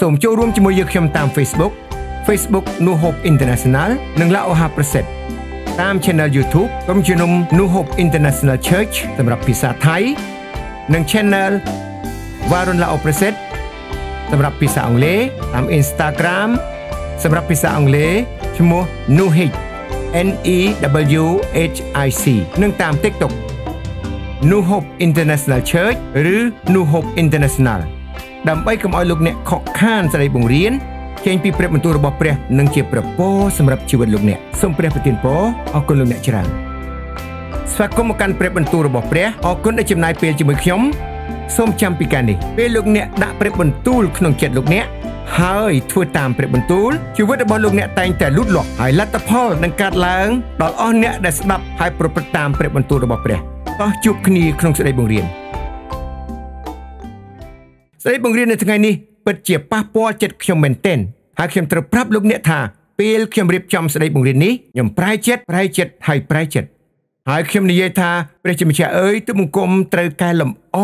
សូមចូលរួមជាមួយយើងខ្ញុំតាម Facebook New Hope International និង La Oha Preset តាម Channel YouTube ក្រុមជំនុំ New Hope International Church សម្រាប់ភាសាថៃនិង Channel Warun La Oha Preset សម្រាប់ភាសាអង់គ្លេសតាម Instagram សម្រាប់ភាសាអង់គ្លេសឈ្មោះ New Hope NEWHIC និងតាម TikTok New Hope International Church ឬ New Hope International ដើម្បីកុំឲ្យលោកអ្នកខកខានសេរីបង្រៀនចេញពីព្រះបន្ទូលរបស់ព្រះនិងជាប្រពោសម្រាប់ជីវិតលោកអ្នកសូមព្រះប្រទានពរអរគុណលោកអ្នកច្រើនស្វាគមន៍មកកាន់ព្រះបន្ទូលរបស់ព្រះអរគុណដែលចំណាយពេលជាមួយខ្ញុំសូមចាំពីការនេះពេលលោកអ្នកដាក់ព្រះបន្ទូលក្នុងចិត្តលោកអ្នកហើយធ្វើតាមព្រះបន្ទូលជីវិតរបស់លោកអ្នកតែងតែលូតលាស់ហើយលទ្ធផលនឹងកើតឡើងដល់អស់អ្នកដែលស្ដាប់ហើយប្រព្រឹត្តតាមព្រះបន្ទូលរបស់ព្រះតោះជួបគ្នាក្នុងសេចក្តីបង្រៀនសេចក្តីបង្រៀននៅថ្ងៃនេះពិតជាប៉ះពាល់ចិត្តខ្ញុំមែនទែនហើយខ្ញុំត្រូវប្រាប់លោកអ្នកថាពេលខ្ញុំរៀបចំសេចក្តីបង្រៀននេះខ្ញុំប្រែចិត្តហើយខ្ញុំនិយាយថាព្រះជាម្ចាស់អើយទូបង្គំត្រូវកែលម្អ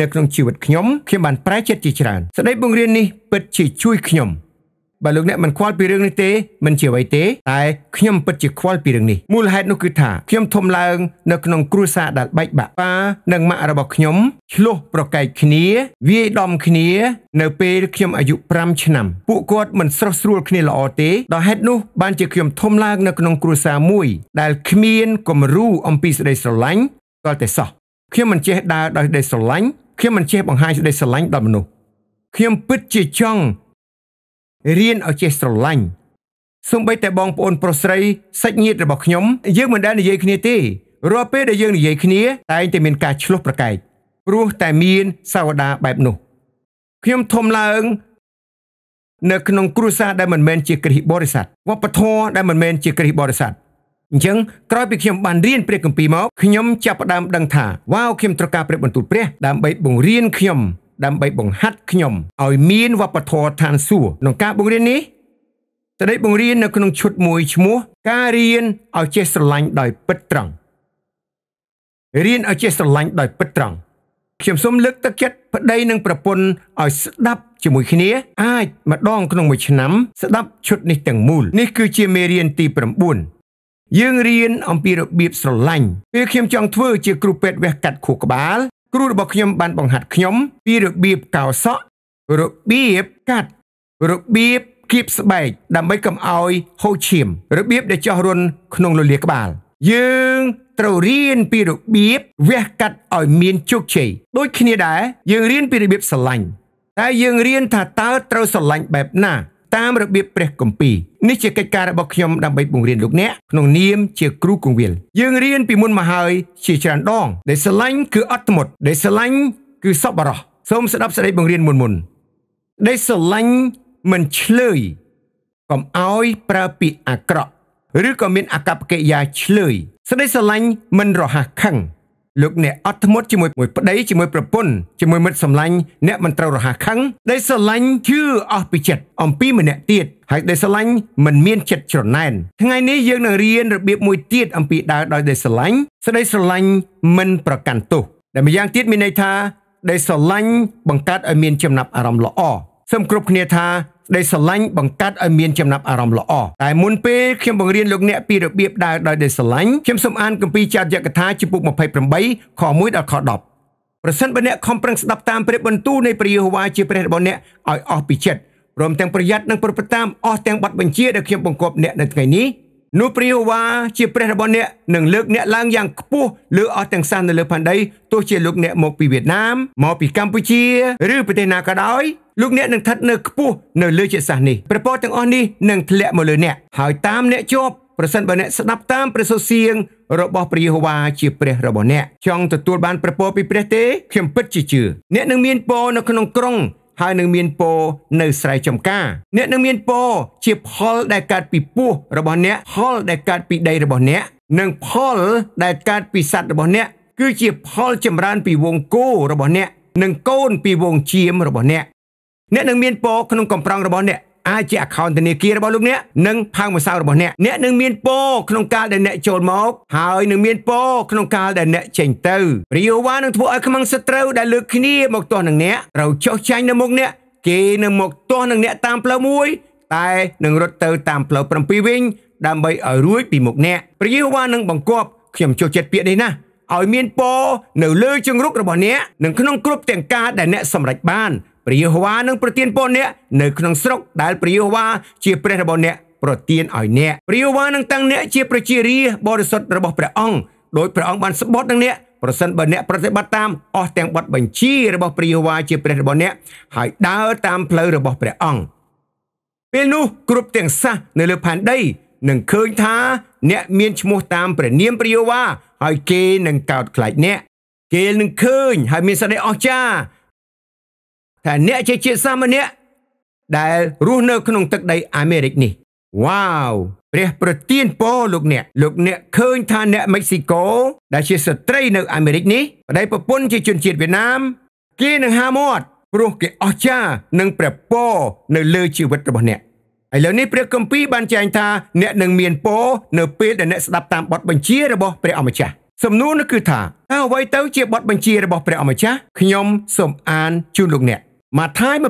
នៅក្នុងជីវិតខ្ញុំបានប្រែចិត្តជាច្រើនសេចក្តីបង្រៀននេះពិតជាជួយខ្ញុំបើលោកអ្នកមិនខ្វល់ពីរឿងនេះទេមិនជាអ្វីទេតែខ្ញុំពិតជាខ្វល់ពីរឿងនេះមូលហេតុនោះគឺថាខ្ញុំធំឡើងនៅក្នុងគ្រួសារដែលបែកបាក់ប៉ានិងម៉ាក់របស់ខ្ញុំឆ្លោះប្រកែកគ្នាវាយដំគ្នានៅពេលខ្ញុំអាយុ5ឆ្នាំពួកគាត់មិនស្រស់ស្រួលគ្នាល្អទេដោយហេតុនោះបានជាខ្ញុំធំឡើងនៅក្នុងគ្រួសារមួយដែលគ្មានគំរូអំពីសេចក្តីស្រឡាញ់គាត់តែសោះខ្ញុំមិនចេះដើរដោយសេចក្តីស្រឡាញ់ខ្ញុំមិនចេះបង្ហាញសេចក្តីស្រឡាញ់ដល់មនុស្សខ្ញុំពិតជាចង់រៀនឲ្យចេះស្រឡាញ់សូម្បីតែបងប្អូនប្រុសស្រីសាច់ញាតិរបស់ខ្ញុំយើងមិនដែលនិយាយគ្នាទេរាល់ពេលដែលយើងនិយាយគ្នាតែងតែមានការឆ្លោះប្រកែកព្រោះតែមានសាវតាបែបនោះខ្ញុំធំឡើងនៅក្នុងគ្រួសារដែលមិនមែនជាគ្រិស្តបរិស័ទវប្បធម៌ដែលមិនមែនជាគ្រិស្តបរិស័ទអញ្ចឹងក្រោយពីខ្ញុំបានរៀនព្រះគម្ពីរមកខ្ញុំចាប់ផ្ដើមដឹងថាវ៉ាវខ្ញុំត្រូវការព្រះបន្ទូលព្រះដើម្បីបង្រៀនខ្ញុំដើម្បីបង្ហាត់ខ្ញុំឲ្យមានវប្បធម៌ឋានសួគ៌ក្នុងការបង្រៀននេះសេចក្តីបង្រៀននៅក្នុងឈុតមួយឈ្មោះការរៀនឲ្យចេះស្រឡាញ់ដោយពិតត្រង់ខ្ញុំសូមលើកទឹកចិត្តប្តីនិងប្រពន្ធឲ្យស្ដាប់ជាមួយគ្នាអាចម្ដងក្នុងមួយឆ្នាំស្ដាប់ឈុតនេះទាំងមូលនេះគឺជាមេរៀនទី9យើងរៀនអំពីរបៀបស្រឡាញ់ពេលខ្ញុំចង់ធ្វើជាគ្រូពេទ្យវះកាត់ខួរក្បាលគ្រូរបស់ខ្ញុំបានបង្ហាត់ខ្ញុំពីរបៀបកោរសក់របៀបកាត់របៀបគៀបស្បែកដើម្បីកុំឲ្យហូរឈាមរបៀបដែលចោះរន្ធក្នុងលលាក្បាលយើងត្រូវរៀនពីរបៀបវះកាត់ឲ្យមានជោគជ័យដូចគ្នាដែរយើងរៀនពីរបៀបស្រឡាញ់តែយើងរៀនថាតើត្រូវស្រឡាញ់បែបណាតាមរបៀបព្រះគម្ពីរនេះជាកិច្ចការរបស់ខ្ញុំដើម្បីបង្រៀនលោកអ្នកក្នុងនាមជាគ្រូគង្វាលយើងរៀនពីមុនមកហើយជាច្រើនដងដែលស្រឡាញ់គឺអត់ធ្មត់ដែលស្រឡាញ់គឺសប្បុរសសូមស្ដាប់សេចក្តីបង្រៀនមុនដែលស្រឡាញ់មិនឆ្លើយកុំឲ្យប្រើពាក្យអាក្រក់ឬក៏មានអាកប្បកិរិយាឆ្លើយសេចក្តីស្រឡាញ់មិនរហ័សខឹងលោកអ្នកអត់ធ្មត់ជាមួយប្តីជាមួយប្រពន្ធជាមួយមិត្តសម្លាញ់អ្នកមិនត្រូវរហ័សខឹងដែលស្រឡាញ់ជឿអស់ពីចិត្តអំពីម្នាក់ទៀតហើយដែលស្រឡាញ់មិនមានចិត្តច្រណែនថ្ងៃនេះយើងនឹងរៀនរបៀបមួយទៀតអំពីដើរដោយដែលស្រឡាញ់ស្ដីស្រឡាញ់មិនប្រកាន់ទោសដែលម្យ៉ាងទៀតមានន័យថាដែលស្រឡាញ់បង្កើតឲ្យមានចំណាប់អារម្មណ៍ល្អសូមគ្រប់គ្នាថាស្ដីស្រឡាញ់បង្កើតឲ្យមានចំណាប់អារម្មណ៍ល្អតែមុនពេលខ្ញុំបង្រៀនលោកអ្នកពីរបៀបដើរដោយដែលស្រឡាញ់ខ្ញុំសូមអានគម្ពីរចាត់យកថាជំពូក28ខ1ដល់ខ10ប្រសិនបើអ្នកខំប្រឹងស្ដាប់តាមព្រះបន្ទូលនៃព្រះយេហូវ៉ាជាព្រះរបស់អ្នកឲ្យអស់ពីចិត្តព្រមទាំងប្រយ័ត្ននិងប្រព្រឹត្តតាមអស់ទាំងបទបញ្ជាដែលខ្ញុំបង្គាប់អ្នកនៅថ្ងៃនេះនោះព្រះយេហូវ៉ាជាព្រះរបស់អ្នកនឹងលើកអ្នកឡើងយ៉ាងខ្ពស់លើអស់ទាំងសះនៅលើផែនដីទោះជាលោកអ្នកមកពីវៀតណាមមកពីកម្ពុជាឬប្រទេសណាក៏ដោយលោកអ្នកនឹងស្ថិតនៅខ្ពស់នៅលើជាសាសនេះព្រះពរទាំងអស់នេះនឹងធ្លាក់មកលើអ្នកហើយតាមអ្នកជាប់ប្រសិនបើអ្នកស្ដាប់តាមព្រះសូរសៀងរបស់ព្រះយេហូវ៉ាជាព្រះរបស់អ្នកចង់ទទួលបានព្រះពរពីព្រះទេខ្ញុំពិតជាជឿអ្នកនឹងមានពរនៅក្នុងក្រុងហើយនឹងមានពរនៅស្រែចម្ការអ្នកនឹងមានពរជាផលដែលកើតពីពោះរបស់អ្នកផលដែលកើតពីដីរបស់អ្នកនិងផលដែលកើតពីសត្វរបស់អ្នកគឺជាផលចម្រើនពីវងគោរបស់អ្នកនិងកូនពីវងចៀមរបស់អ្នកអ្នកនឹងមានពរក្នុងកំប្រងរបស់អ្នកអាចជា account ធនាគាររបស់លោកអ្នកនិងផើងម្សៅរបស់អ្នកអ្នកនឹងមានពរក្នុងកាលដែលអ្នកចូលមកហើយនឹងមានពរក្នុងកាលដែលអ្នកចេញទៅព្រះយេហូវ៉ានឹងធ្វើឲ្យខ្មាំងសត្រូវដែលលើកគ្នាមកទាស់នឹងអ្នកត្រូវចោះចាញ់នៅមុខអ្នក គេនឹងមកទាស់នឹងអ្នកតាមផ្លូវមួយតែនឹងរត់ទៅតាមផ្លូវ7វិញដើម្បីឲ្យរួចពីមុខអ្នកព្រះយេហូវ៉ានឹងបង្គាប់ខ្ញុំចូលចិត្តពាក្យនេះណាស់ឲ្យមានពរនៅលើជង្រុករបស់អ្នកនិងក្នុងគ្រប់ទាំងការដែលអ្នកសម្រេចបានព្រះយេហូវ៉ានឹងប្រទានពរអ្នកនៅក្នុងស្រុកដែលព្រះយេហូវ៉ាជាព្រះរបស់អ្នកប្រទានឲ្យអ្នកព្រះយេហូវ៉ានឹងតាំងអ្នកជាប្រជារាស្ត្របរិសុទ្ធរបស់ព្រះអង្គដោយព្រះអង្គបានស្បត់នឹងអ្នកប្រសិនបើអ្នកប្រតិបត្តិតាមអស់ទាំងបទបញ្ជារបស់ព្រះយេហូវ៉ាជាព្រះរបស់អ្នកហើយដើរតាមផ្លូវរបស់ព្រះអង្គពេលនោះគ្រប់ទាំងសាសនៅលើផែនដីនឹងឃើញថាអ្នកមានឈ្មោះតាមព្រះនាមព្រះយេហូវ៉ាហើយគេនឹងកោតខ្លាចអ្នកគេនឹងឃើញហើយមានសេចក្តីអស្ចារ្យថាអ្នកជាជាតិសាសន៍ម្នាក់ដែលរស់នៅក្នុងទឹកដីអាមេរិកនេះវ៉ាវព្រះប្រទានពរលោកអ្នកឃើញថាអ្នកមិចស៊ីកូដែលជាស្ត្រីនៅអាមេរិកនេះប្តីប្រពន្ធជាជនជាតិវៀតណាមគេនឹងហាមាត់ព្រោះគេអស្ចារ្យនឹងព្រះពរនៅលើជីវិតរបស់អ្នកឥឡូវនេះព្រះគម្ពីរបានចែងថាអ្នកនឹងមានពរនៅពេលដែលអ្នកស្ដាប់តាមបទបញ្ជារបស់ព្រះអម្ចាស់សំណួរនោះគឺថាតើអ្វីទៅជាបទបញ្ជារបស់ព្រះអម្ចាស់ខ្ញុំសូមអានជូនលោកអ្នកម៉ាថាយ22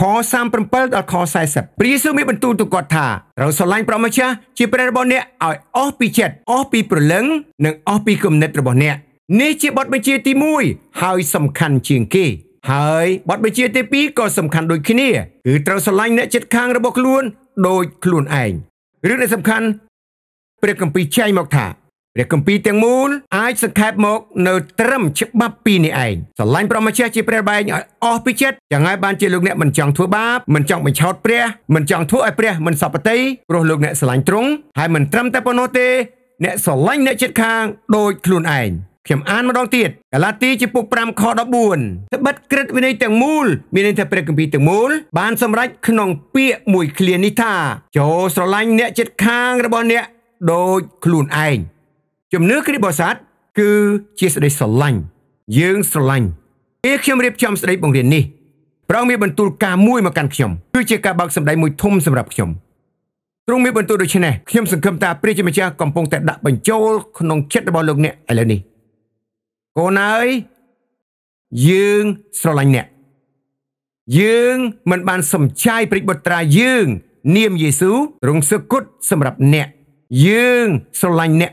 ខ37ដល់ខ40ព្រះយេស៊ូវមានបន្ទូលទៅគាត់ថាត្រូវស្រឡាញ់ព្រះអម្ចាស់ជាព្រះរបស់អ្នកឲ្យអស់ពីចិត្តអស់ពីព្រលឹងនិងអស់ពីគំនិតរបស់អ្នកនេះជាបទបញ្ជាទី1ហើយសំខាន់ជាងគេហើយបទបញ្ជាទី2ក៏សំខាន់ដូចគ្នាគឺត្រូវស្រឡាញ់អ្នកជិតខាងរបស់ខ្លួនដូចខ្លួនឯងរឿងដែលសំខាន់ព្រះគម្ពីរចែងមកថាព្រះគម្ពីរទាំងមូលអាចសង្ខេបមកនៅត្រឹមច្បាប់ពីនេះឯងស្រឡាញ់ព្រះអម្ចាស់ជាព្រះបែងឲ្យអស់ពីចិត្តយ៉ាងហើយបានជាលោកអ្នកមិនចង់ធ្វើបាបមិនចង់បញ្ឆោតព្រះមិនចង់ធ្វើឲ្យព្រះមិនសពតិព្រោះលោកអ្នកស្រឡាញ់ទ្រង់ហើយមិនត្រឹមតែប៉ុណ្ណោះទេអ្នកស្រឡាញ់អ្នកជិតខាងដូចខ្លួនឯងខ្ញុំអានម្ដងទៀតកាឡាទីជំពូក5ខ14ត្បិតក្រឹតវិន័យទាំងមូលមានន័យថាព្រះគម្ពីរទាំងមូលបានសម្រេចក្នុងពាក្យមួយឃ្លានេះថាចូលស្រឡាញ់អ្នកជិតខាងរបស់អ្នកដូចខ្លួនឯងជំនឿគ្រីស្ទបរិស័ទគឺជាសេចក្តីស្រឡាញ់យើងស្រឡាញ់ពេលខ្ញុំរៀបចំសេចក្តីបង្រៀននេះព្រះអង្គមានបន្ទូលការមួយមកកាន់ខ្ញុំគឺជាការបើកសម្ដែងមួយធំសម្រាប់ខ្ញុំទ្រង់មានបន្ទូលដូចនេះខ្ញុំសង្ឃឹមថាព្រះជាម្ចាស់កំពុងតែដាក់បញ្ចូលក្នុងចិត្តរបស់លោកអ្នកឥឡូវនេះកូនអើយយើងស្រឡាញ់អ្នកយើងមិនបានសំចៃព្រិចបុត្រាយើងនាមយេស៊ូវរងសឹកគុតសម្រាប់អ្នកយើងស្រឡាញ់អ្នក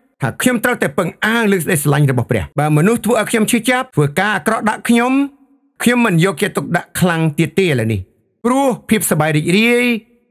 ថាខ្ញុំត្រូវតែពឹងអាងលើសេចក្តីស្រឡាញ់របស់ព្រះបើមនុស្សធ្វើឲ្យខ្ញុំឈឺចាប់ធ្វើការអាក្រក់ដាក់ខ្ញុំមិនយកគេទុកដាក់ខ្លាំងទៀតទេឥឡូវនេះព្រោះភាពសប្បាយរីករាយ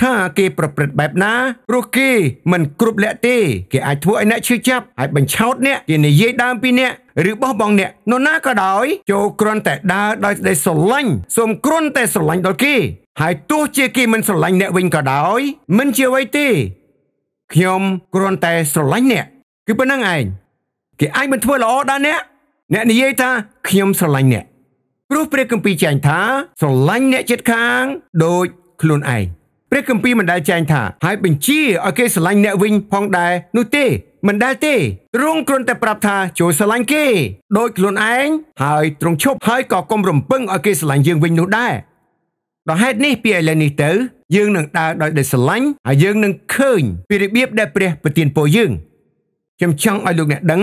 ថាគេប្រព្រឹត្តបែបណាព្រោះគេមិនគ្រប់លក្ខទេគេអាចធ្វើឲ្យអ្នកឈឺចាប់ហើយបញ្ឆោតអ្នកគេនិយាយដើមពីអ្នកឬបោះបង់អ្នកនោះណាក៏ដោយចូលគ្រាន់តែដើរដោយសេចក្តីស្រឡាញ់សូមគ្រាន់តែស្រឡាញ់ដល់គេហើយទោះជាគេមិនស្រឡាញ់អ្នកវិញក៏ដោយមិនជាអ្វីទេខ្ញុំគ្រាន់តែស្រឡាញ់អ្នកគឺប៉ុណ្្នឹងឯងគេអាចមិនធ្វើល្អដល់អ្នកនិយាយថាខ្ញុំស្រឡាញ់អ្នកព្រោះព្រះគម្ពីរចែងថាស្រឡាញ់អ្នកជិតខាងដូចខ្លួនឯងព្រះគម្ពីរមិនដែលចែងថាហើយបញ្ជាឲ្យគេស្រឡាញ់អ្នកវិញផងដែរនោះទេមិនដែលទេទ្រង់គ្រាន់តែប្រាប់ថាចូលស្រឡាញ់គេដោយខ្លួនឯងហើយទ្រង់ឈប់ហើយក៏កុំរំពឹងឲ្យគេស្រឡាញ់យើងវិញនោះដែរដោយហេតុនេះពីឥឡូវនេះទៅយើងនឹងដើរដោយដែលស្រឡាញ់ហើយយើងនឹងឃើញពីរបៀបដែលព្រះប្រទានពរយើងខ្ញុំចង់ឲ្យលោកអ្នកដឹង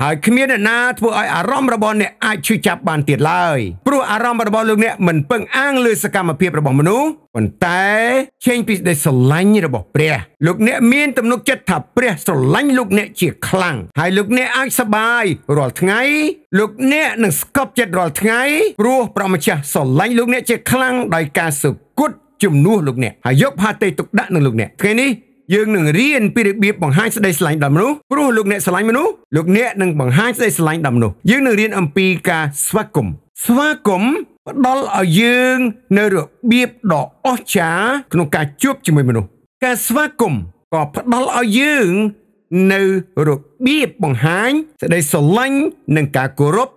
Hai khi miên nà thua ai ả rõm ra bò nẹ ai chui chạp bàn tiệt lời. Pro ả rõm ra bò lúc này mình bưng ăn lưu sạc mà phía ra bò manu. Còn tay chênh phí đầy sở lánh ra bò bè. Lúc này miên tâm nút chất thả bè sở lánh lúc này chỉ khlang. Hai lúc này ác xa bài rồi ngay. Lúc này nâng skop chất rồi ngay. Pro bà mà chả sở lánh lúc này chỉ khlang đòi ca sở cút chùm nua lúc này. Hai dốc hạ tây tục đạn nâng lúc này. Thế này. Dương nâng riêng bị được biết bằng hai sẽ đầy sẵn lãnh đầm nụ. Bố lúc nẹ sẵn lãnh đầm nụ. Lúc nẹ nâng bằng hai sẽ đầy sẵn lãnh đầm nụ. Dương nâng riêng bị cả xoá cùm. Xoá cùm đó là dương nơi được biết đỏ ốc chá. Nó cả chụp cho mình nụ. Cả xoá cùm có đó là dương nơi được biết bằng hai sẽ đầy sẵn lãnh nâng cả cổ rộp.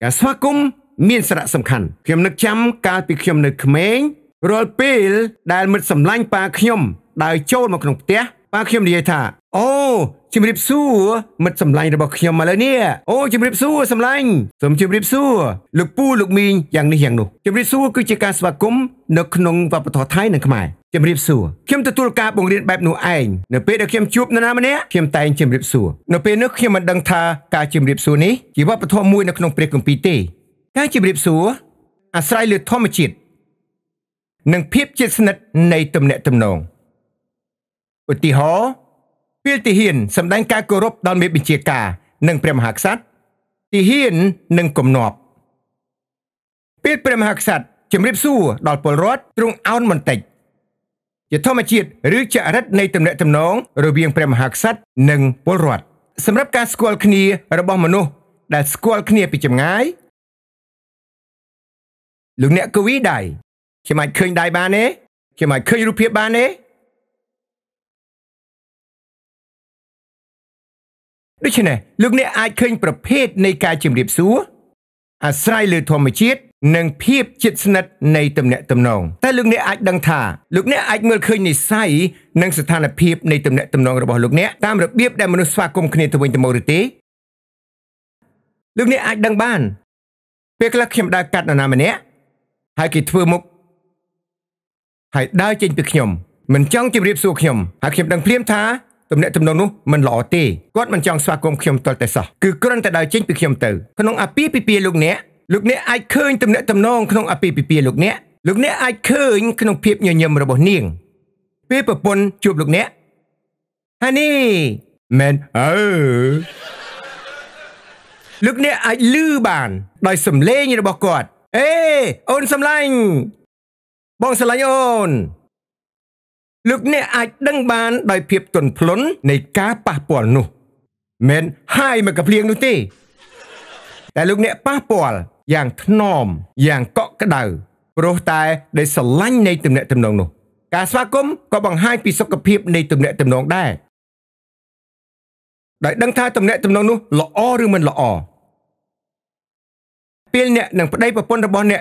Cả xoá cùm miên sẽ đã sẵn khăn. Khiêm nâng chăm cả bị khiêm nâng khmênh. Rồi bê đài mất sẵn lãnh bà khiêm. ได้โจมาក្នុងផ្ទះ ឧទាហរណ៍ពេលទាហានសម្ដែងការគោរពដល់មេបញ្ជាការនិងព្រះមហាក្សត្រទាហាននឹងគំនប់ពេលព្រះមហាក្សត្រជំរាបសួរដល់ពលរដ្ឋទ្រង់អោនមិនតិចជាធម្មជាតិឬជាអរិទ្ធនៃទំនាក់ទំនងរវាងព្រះមហាក្សត្រនិងពលរដ្ឋសម្រាប់ការស្គាល់គ្នារបស់មនុស្សដែលស្គាល់គ្នាពីចម្ងាយ ដូច្នេះលោកអ្នកអាចឃើញប្រភេទនៃការជំរាបសួរអាស្រ័យលើធម្មជាតិនិងភាពជិតស្និទ្ធនៃទំនាក់ទំនងរបស់លោកអ្នកតាមរបៀបដែលមនុស្សស្វាគមន៍គ្នាទៅវិញទៅមកឬទេ លោកអ្នកអាចឃើញទំនាក់ទំនងក្នុងអពាហ៍ពិពាហ៍លោកអ្នក លោកអ្នកអាចដឹងបានដោយភាពទន់ភ្លន់នៃការប៉ះពាល់នោះ ក្នុងការបង្ហាញទំនាក់ទំនងតើការស្វាគមន៍របស់អ្នក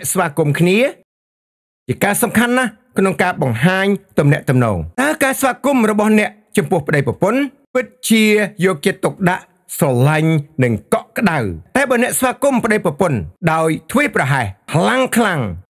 ចំពោះប្តីប្រពន្ធពិតជាយកចិត្តទុកដាក់ស្រឡាញ់និងកក់ក្តៅតែបើអ្នកស្វាគមន៍ប្តីប្រពន្ធដោយ ការស្វាគមន៍មាន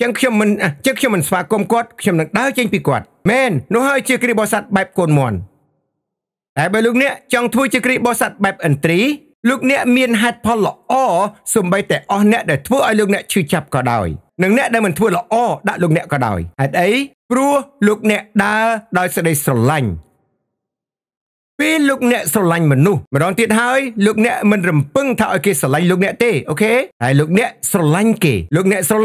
ចឹងខ្ញុំមិនស្វាគមន៍គាត់ខ្ញុំនឹងដើរចេញពីគាត់មែននោះហើយជាគ្រីស្ទបរិស័ទបែបកូនមន់តែបើលោកអ្នកចង់ធ្វើជាគ្រីស្ទបរិស័ទបែបឥន្ទ្រីលោកអ្នកមានហេតុផលល្អសូម្បីតែអស់អ្នកដែលធ្វើឲ្យលោកអ្នកឈឺចាប់ក៏ដោយនិងអ្នកដែលមិនធ្វើល្អដាក់លោកអ្នកក៏ដោយហេតុអីព្រោះលោកអ្នកដើរដោយសេចក្តីស្រឡាញ់ពេលលោកអ្នកស្រឡាញ់មនុស្សម្ដងទៀតហើយលោកអ្នកមិនរំពឹងថាឲ្យគេស្រឡាញ់លោកអ្នកទេអូខេហើយលោកអ្នកស្រឡាញ់គេលោកអ្នកស្វា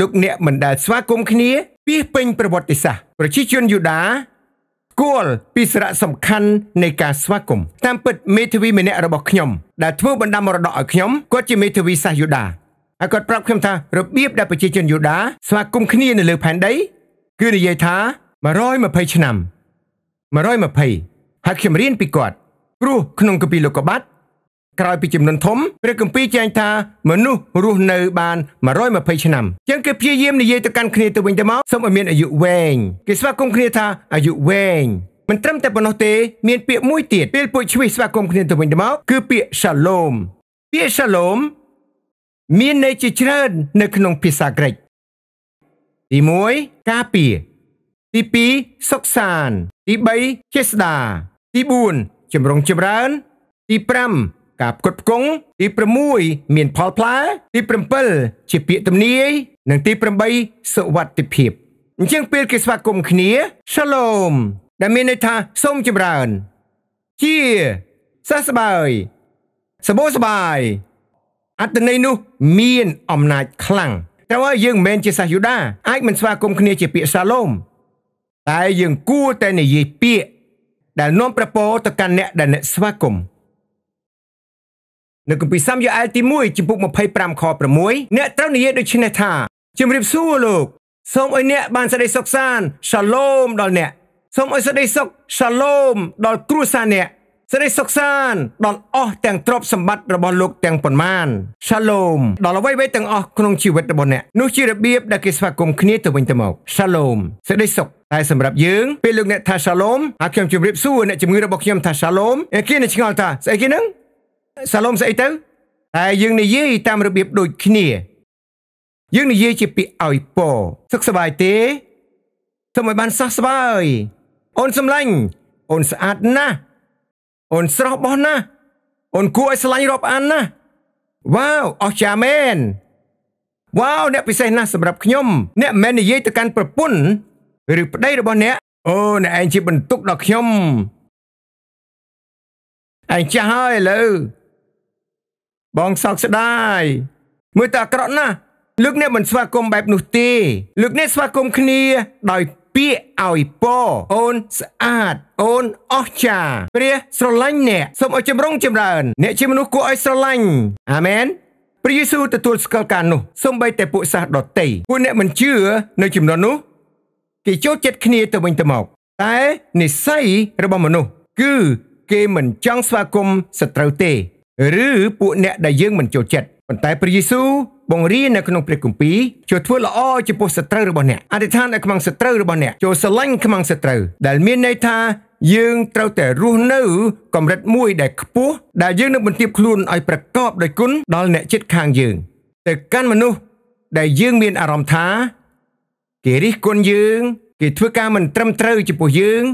លោកអ្នកមិនដែលស្វាគមន៍គ្នាពីពេញប្រវត្តិសាស្ត្រប្រជាជនយូដាស្គាល់ពីសារៈសំខាន់នៃការស្វាគមន៍តាមពិតមេធាវីម្នាក់របស់ខ្ញុំដែលធ្វើបណ្ដាមរតកឲ្យខ្ញុំគាត់ជាមេធាវីសាសយូដាហើយគាត់ប្រាប់ខ្ញុំថារបៀបដែលប្រជាជនយូដាស្វាគមន៍គ្នានៅលើផែនដីគឺនិយាយថា120ឆ្នាំ120ហើយខ្ញុំរៀនពីគាត់ព្រោះក្នុងគម្ពីរលោកូបាត់ក្រោយពីចំនួនធំព្រះគម្ពីរចែងថាមនុស្សរស់នៅបាន120ឆ្នាំចឹងគេព្យាយាមនិយាយទៅកាន់គ្នាទៅវិញទៅមកសូមឲ្យមានអាយុវែងគេស្វាគមន៍គ្នាថាអាយុវែងមិនត្រឹមតែប៉ុណ្ណោះទេមានពាក្យមួយទៀតពេលពួកឈ្វីសស្វាគមន៍គ្នាទៅវិញទៅមកគឺពាក្យ Shalom ពាក្យ Shalom មានន័យជាច្រើននៅក្នុងភាសាក្រិកទី1ការពារទី2សុខសាន្តទី3ចេស្តាទី4ចម្រុងចម្រើនទី5ការផ្គត់ផ្គង់ទី6មានផលផ្លែទី7ជាពាក្យទំនាយនិងទី8សុវត្ថិភាពអញ្ចឹងពេលគេស្វាគមន៍គ្នា Shalom ដែលមានន័យថាសូមចម្រើនជាសះស្បើយសបោសបាយអត្ថន័យនោះមានអំណាចខ្លាំងតែបើយើងមិនមែនជាសាសយូដាអាចមិនស្វាគមន៍គ្នាជាពាក្យ Shalom តែយើងគួរតែនិយាយពាក្យដែលនាំប្រពោទៅកាន់អ្នកដែលអ្នកស្វាគមន៍នៅគម្ពីរសាមយូអែលទី1ចំពុក25ខ6អ្នកត្រូវនិយាយដូចនេះថាជម្រាបសួរលោកសូមឲ្យអ្នកបានសេចក្តីសុខសាន្ត Shalom ដល់អ្នកសូមឲ្យសេចក្តីសុខ Shalom ដល់គ្រួសារអ្នកសេចក្តីសុខសាន្តដល់អស់ទាំងទ្រព្យសម្បត្តិរបស់លោកទាំងប៉ុន្មាន Shalom ដល់អ្វីៗទាំងអស់ក្នុងជីវិតរបស់អ្នកនោះជារបៀបដែលគេស្វាគមន៍គ្នាទៅវិញទៅមក Shalom សេចក្តីសុខតែសម្រាប់យើងពេលលោកអ្នកថា Shalom ហើយខ្ញុំជម្រាបសួរអ្នកជំងឺរបស់ខ្ញុំថា Shalom គេនឹងឆ្ងល់ថាស្អីគេនឹងសាឡុមស្អីទៅតែយើងនិយាយតាមរបៀបដូចគ្នាយើងនិយាយជាពាក្យឲ្យពរសុខសប្បាយទេសូមឲ្យបានសះស្បើយអូនសម្លាញ់អូនស្អាតណាស់អូនស្រស់បោះណាស់អូនគួរឲ្យស្រឡាញ់រាប់អានណាស់វ៉ាវអស្ចារ្យមែនវ៉ាវអ្នកពិសេសណាស់សម្រាប់ខ្ញុំអ្នកមិននិយាយទៅកាន់ប្រពន្ធឬប្តីរបស់អ្នកអូអ្នកឯងជាបន្ទុកដល់ខ្ញុំឯងចាស់ហើយឥឡូវបងសោកស្ដាយមើលតែអាក្រក់ណាស់លោកអ្នកមិនស្វាគមន៍បែបនោះទេលោកអ្នកស្វាគមន៍គ្នាដោយពាក្យឲ្យពរអូនស្អាតអូនអស្ចារ្យព្រះស្រឡាញ់អ្នកសូមឲ្យចម្រុងចម្រើនអ្នកជាមនុស្សគួរឲ្យស្រឡាញ់អាមែនព្រះយេស៊ូវទទួលស្គាល់ការនោះសូម្បីតែពួកសាសដតីពួកអ្នកមិនជឿនៅចំនួននោះគេចូលចិត្តគ្នាទៅវិញទៅមកតែនិស័យរបស់មនុស្សគឺគេមិនចង់ស្វាគមន៍សត្រូវទេឬពួកអ្នកដែលយើងមិនចូលចិត្តប៉ុន្តែព្រះយេស៊ូវបង្រៀននៅក្នុងព្រះគម្ពីរចូលធ្វើល្អចំពោះសត្រូវរបស់អ្នកអធិដ្ឋានឲ្យខ្មាំងសត្រូវរបស់អ្នកចូលស្រឡាញ់ខ្មាំងសត្រូវដែលមានន័យថាយើងត្រូវតែរស់នៅកម្រិតមួយដែលខ្ពស់ដែលយើងនឹងបន្ទាបខ្លួនឲ្យប្រកបដោយគុណដល់អ្នកជិតខាងយើងទៅកាន់មនុស្សដែលយើងមានអារម្មណ៍ថាគេរិះគន់យើងគេធ្វើការមិនត្រឹមត្រូវចំពោះយើង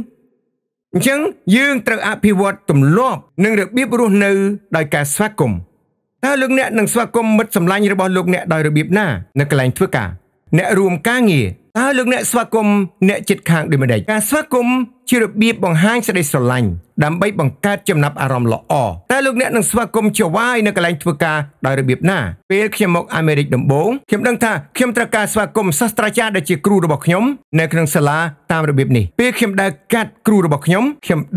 អញ្ចឹងយើងត្រូវអភិវឌ្ឍទម្លាប់និងរបៀបរស់នៅដោយការស្វាគមន៍តើលោកអ្នកនឹងស្វាគមន៍មិត្តសម្លាញ់របស់លោកអ្នកដោយរបៀបណានៅកន្លែងធ្វើការអ្នករួមការងារតើលោកអ្នកស្វាគមន៍អ្នកជិតខាងដូចម្តេចការស្វាគមន៍ជារបៀបបង្ហាញសេចក្តីស្រឡាញ់ដើម្បីបង្កើតចំណាប់អារម្មណ៍ល្អតើលោកអ្នកនឹងស្វាគមន៍ចវាយនៅកន្លែងធ្វើការដោយរបៀបណាពេលខ្ញុំមកអាមេរិកដំបូងខ្ញុំដឹងថាខ្ញុំត្រូវការស្វាគមន៍សាស្ត្រាចារ្យដែលជាគ្រូរបស់ខ្ញុំនៅក្នុងសាលាតាមរបៀបនេះពេលខ្ញុំដើរកាត់គ្រូរបស់ខ្ញុំ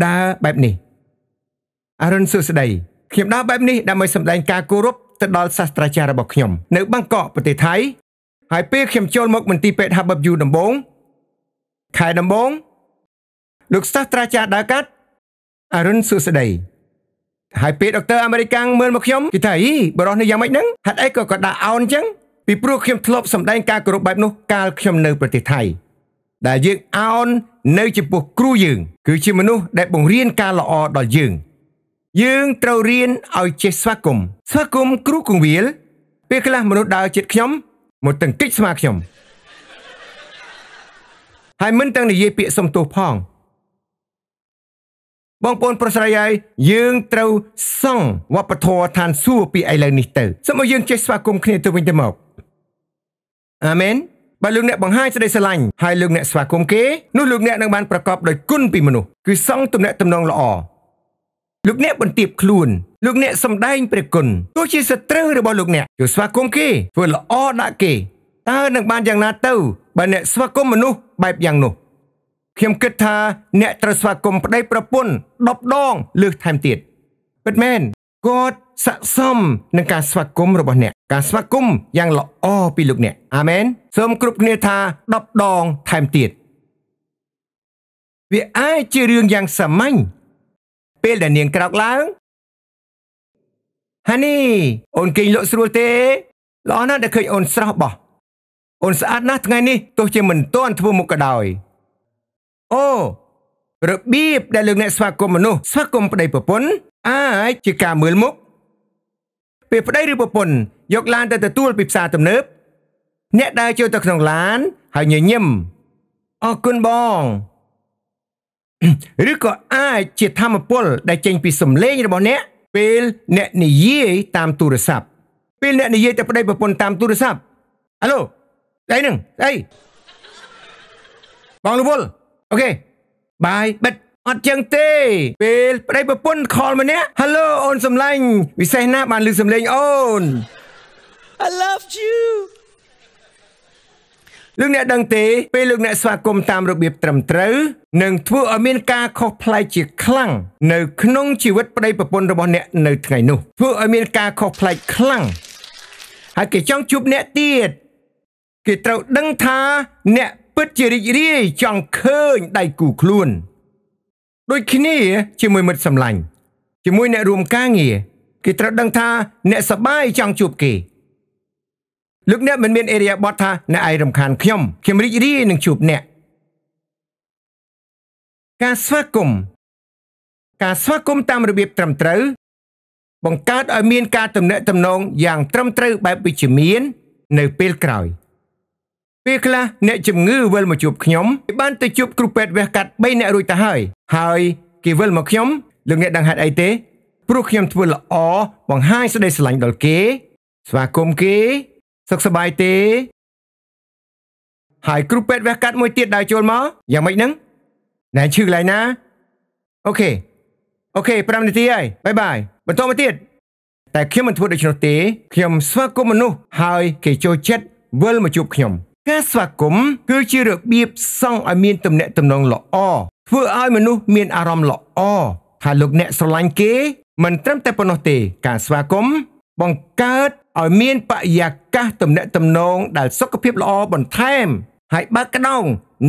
ដើរបែបនេះអរុនសួស្តីខ្ញុំដើរបែបនេះដើម្បីសម្ដែងការគោរពទៅដល់សាស្ត្រាចារ្យរបស់ខ្ញុំនៅបាងកកប្រទេសថៃហើយពេលខ្ញុំចូលមកមន្ទីរពេទ្យ Hub View ដំបងខែដំបងលោកសាស្ត្រាចារ្យដើរកាត់អរុនសួស្តីហើយពេលដុកទ័រអាមេរិកាំងមើលមកខ្ញុំគេថាអីបរោះនេះយ៉ាងម៉េចហ្នឹងហាត់អីក៏ដាក់អោនចឹងពីព្រោះខ្ញុំធ្លាប់សម្ដែងការគោរពបែបនោះកាលខ្ញុំនៅប្រទេសថៃដែលយើងអោននៅចំពោះគ្រូយើងគឺជាមនុស្សដែលបង្រៀនការល្អដល់យើងត្រូវរៀនឲ្យចេះស្វាគមន៍គ្រូគង្វាលពេលខ្លះមនុស្សដើរជិតខ្ញុំមកទាំងគិចស្មាខ្ញុំហើយមិនទាំងនិយាយពាក្យសុំទោសផងបងប្អូនប្រុសស្រីហើយយើងត្រូវសង់វប្បធម៌ឋានសួគ៌ពីឥឡូវនេះទៅសូមឲ្យយើងចេះស្វាគមន៍គ្នាទៅវិញទៅមកអាមែនបើលោកអ្នកបង្ហាញសេចក្តីស្រឡាញ់ហើយលោកអ្នកស្វាគមន៍គេនោះលោកអ្នកនឹងបានប្រកបដោយគុណពីមនុស្សគឺសង់ទំនាក់ទំនងល្អលោកអ្នកបន្ទាបខ្លួនលោកអ្នកសម្ដែងព្រះគុណទោះជាសត្រូវរបស់លោកអ្នកជួយស្វាគមន៍គេធ្វើល្អដាក់គេតើនឹងបានយ៉ាងណាទៅបើអ្នកស្វាគមន៍មនុស្សបែបយ៉ាងនោះខ្ញុំគិតថាអ្នកត្រូវស្វាគមន៍ប្តីប្រពន្ធ10ដងលើសថែមទៀតពិតមែនគាត់ស័ក្តិសមនឹងការស្វាគមន៍របស់អ្នកការស្វាគមន៍យ៉ាងល្អពីលោកអ្នកអាមែនសូមគ្រប់គ្នាថា10ដងថែមទៀតវាអាចជារឿងយ៉ាងសាមញ្ញពេលដែលនាងក្រោកឡើងហានីអូនគេងលក់ស្រួលទេល្អណាស់ដែលឃើញអូនស្រស់បោះអូនស្អាតណាស់ថ្ងៃនេះទោះជាមិនទាន់ធ្វើមុខក៏ដោយអូរបៀបដែលលោកអ្នកស្វាគមន៍មនុស្សស្វាគមន៍ប្តីប្រពន្ធអាចជាការមើលមុខពេលប្តីឬប្រពន្ធយកឡានទៅទទួលពីផ្សារទំនើបអ្នកដើរចូលទៅក្នុងឡានហើយញញឹមអរគុណបងឬក៏អាចជាធម្មពលដែលចេញពីសំឡេងរបស់អ្នកពេលអ្នកនិយាយតាមទូរស័ព្ទពេលអ្នកនិយាយទៅប្តីប្រពន្ធតាមទូរស័ព្ទអាឡូអីនឹងអីបងលវលអូខេបាយបិទអត់ចឹងទេពេលប្តីប្រពន្ធខលមកអ្នកហេឡូអូនសំឡាញ់ពិសេសណាស់បានឮសំឡេងអូន I love you លោកអ្នកដឹងទេពេលលោកអ្នកស្វាគមន៍តាមរបៀបត្រឹមត្រូវនឹងធ្វើឲ្យមានការខុសប្លែកជាខ្លាំងនៅក្នុងជីវិតប្តីប្រពន្ធរបស់អ្នកនៅថ្ងៃនោះធ្វើឲ្យមានការខុសប្លែកខ្លាំងហើយគេចង់ជួបអ្នកទៀតគេត្រូវដឹងថាអ្នកពិតជារីករាយចង់ឃើញដៃគូខ្លួនដូចគ្នាជាមួយមិត្តសម្លាញ់ជាមួយអ្នករួមការងារគេត្រូវដឹងថាអ្នកសប្បាយចង់ជួបគេលោកអ្នកមិនមានអេរីយ៉ាបតថាអ្នកឯងរំខានខ្ញុំរីករាយនឹងជួបអ្នកការស្វាគមន៍តាមរបៀបត្រឹមត្រូវបង្កើតឲ្យមានការទំនាក់ទំនងយ៉ាងត្រឹមត្រូវបែបវិជ្ជមាននៅពេលក្រោយពេលខ្លះអ្នកជំងឺវិលមកជួបខ្ញុំគេបានទៅជួបគ្រូពេទ្យវះកាត់3អ្នករួចទៅហើយគេវិលមកខ្ញុំលោកអ្នកដឹងហេតុអីទេព្រោះខ្ញុំធ្វើល្អបង្ហាញសេចក្តីស្រឡាញ់ដល់គេស្វាគមន៍គេសុខសប្បាយទេហើយគ្រូពេទ្យវះកាត់មួយទៀតដើរចូលមកយ៉ាងម៉េចហ្នឹងណែឈឺកន្លែងណាអូខេ5នាទីហើយបាយបាយបន្តមកទៀតតែខ្ញុំមិនធ្វើដូច្នោះទេខ្ញុំស្វាគមន៍មនុស្សហើយគេចូលចិត្តវិលមកជួបខ្ញុំការស្វាគមន៍គឺជារបៀបសង់ឲ្យមានទំនាក់ទំនងល្អធ្វើឲ្យមនុស្សមានអារម្មណ៍ល្អថាលោកអ្នកស្រឡាញ់គេមិនត្រឹមតែប៉ុណ្ណោះទេការស្វាគមន៍បង្កើតឲ្យមានបរិយាកាសទំនាក់ទំនងដែលសុខភាពល្អបន្ថែមហើយបើកក្តោង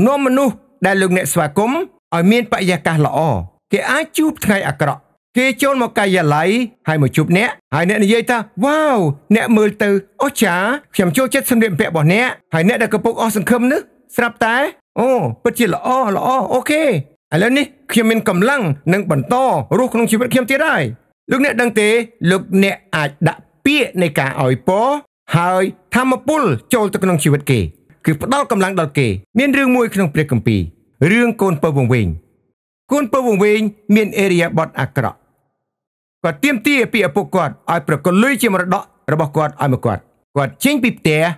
នាំមនុស្សដែលលោកអ្នកស្វាគមន៍ឲ្យមានបរិយាកាសល្អគេអាចជួបថ្ងៃអាក្រក់គេចូលមកកាយាល័យហើយមកជួបអ្នកហើយអ្នកនិយាយថាវ៉ាវអ្នកមើលទៅអស្ចារ្យខ្ញុំចូលចិត្តសម្លៀកបំពាក់របស់អ្នកហើយអ្នកដែលកំពុងអស់សង្ឃឹមនេះស្រាប់តែអូពិតជាល្អអូខេឥឡូវនេះខ្ញុំមានកម្លាំងនឹងបន្តរស់ក្នុងជីវិតខ្ញុំទៀតហើយលោកអ្នកដឹងទេលោកអ្នកអាចដាក់ពាក្យនៃការឲ្យពរហើយធម្មពលចូលទៅក្នុងជីវិតគេគឺផ្ដល់កម្លាំងដល់គេមានរឿងមួយក្នុងព្រះគម្ពីររឿងកូនពៅវង្វេង คนปวงเวงเมียนเอเรียบอดอักระก็เตรียมตีเปียปกอดไอประกอบลุยเจมระดอระบกอดไอมกอดกอดเชิงปิบเตะ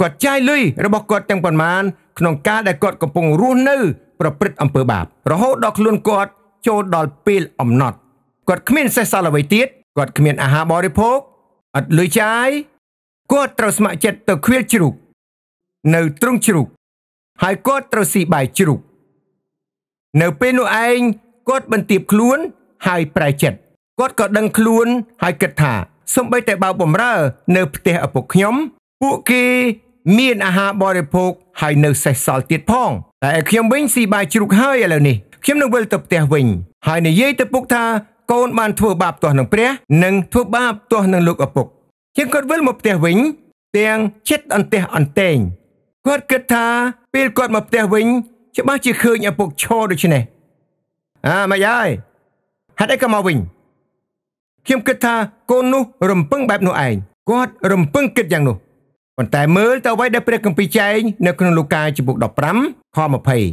กอดใจลุยระบกอดแต่งปนมานขนมกาได้กอดกระปงรุ่นนื้อประพฤติอำเภอบาประหดดอกลวนกอดโจดอลเปลอมนอดกอดขมิ้นเซซาลไวตีดกอดขมิ้นอาหาบริโภคอัดลุยใจกอดตรสมัยเจ็ดตะเคลียจรุกในตรงจรุกหายกอดตรสีบ่ายจรุกในเป็นโนเองกอดบันตีบคล้วนหายปลายเจ็ดกอดกอดดังคล้วนหายกระถาสมไปแต่บ่าวบ่มร่าในเตะอปกขยมปุกีมีนอาหาบริโภคหายในใส่สารตีดพองแต่ขยมวิ่งสีบ่ายจรุกหายอะไรนี่ขยมนเวลตบเตะวิ่งหายในเย่ตะปุกทาโกนบานทั่วบาปตัวหนึ่งเปรี้ยหนึ่งทั่วบาปตัวหนึ่งลูกอปกเช่นกอดเวลมาเตะวิ่งเตียงเช็ดอันเตะอันเตงกอดกระถาเปลี่ยนกอดมาเตะวิ่งจะบ้าจะคืนอย่าปกโชว์ดูชิเน่มายายหัดไอ้กมาวิ่งเขียมกระถาโกนนุรำพึ่งแบบหนูไอ้กอดรำพึ่งกิดอย่างหนูวันแต่เมื่อแต่ไว้ได้เปรียบกันปีใจในขนมลูกกาจะบุกดอกปรำคอมาเพย์